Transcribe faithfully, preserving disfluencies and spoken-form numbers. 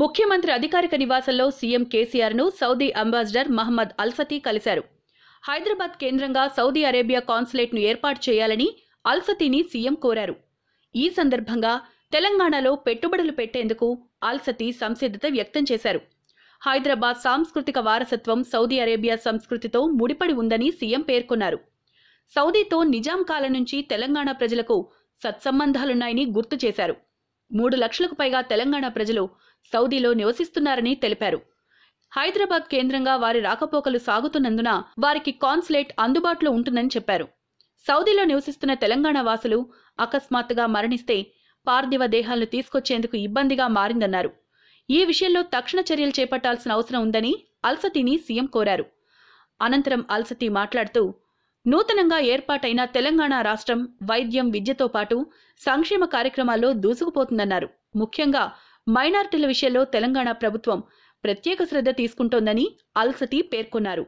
ముఖ్యమంత్రి అధికారిక నివాసంలో సీఎం కేసీఆర్ను సౌదీ అంబాసిడర్ మహమ్మద్ అల్సతీ కలిశారు. హైదరాబాద్ కేంద్రంగా సౌదీ అరేబియా కాన్సులేట్ను ఏర్పాటు చేయాలని అల్సతీని సీఎం కోరారు. ఈ సందర్భంగా తెలంగాణలో పెట్టుబడులు పెట్టేందుకు అల్సతీ సంసిద్ధత వ్యక్తం చేశారు. హైదరాబాద్ సాంస్కృతిక వారసత్వం సౌదీ అరేబియా సంస్కృతితో ముడిపడి ఉందని సీఎం పేర్కొన్నారు. సౌదీతో నిజాం కాలం నుంచి తెలంగాణ ప్రజలకు సత్సంబంధాలున్నాయని గుర్తు చేశారు. మూడు లక్షలకు పైగా తెలంగాణ ప్రజలు సౌదీలో నివసిస్తున్నారని తెలిపారు. హైదరాబాద్ కేంద్రంగా వారి రాకపోకలు సాగుతున్నందున వారికి కాన్సులేట్ అందుబాటులో ఉంటుందని చెప్పారు. సౌదీలో నివసిస్తున్న తెలంగాణ వాసులు అకస్మాత్తుగా మరణిస్తే పార్థివ దేహాలను తీసుకొచ్చేందుకు ఇబ్బందిగా మారిందన్నారు. ఈ విషయంలో తక్షణ చర్యలు చేపట్టాల్సిన అవసరం ఉందని అల్సతీని సీఎం కోరారు. అనంతరం అల్సతీ మాట్లాడుతూ, నూతనంగా ఏర్పాటైన తెలంగాణ రాష్ట్రం వైద్యం, విద్యతో పాటు సంక్షేమ కార్యక్రమాల్లో దూసుకుపోతుందన్నారు. ముఖ్యంగా మైనారిటీల విషయంలో తెలంగాణ ప్రభుత్వం ప్రత్యేక శ్రద్ధ తీసుకుంటోందని అల్సతీ పేర్కొన్నారు.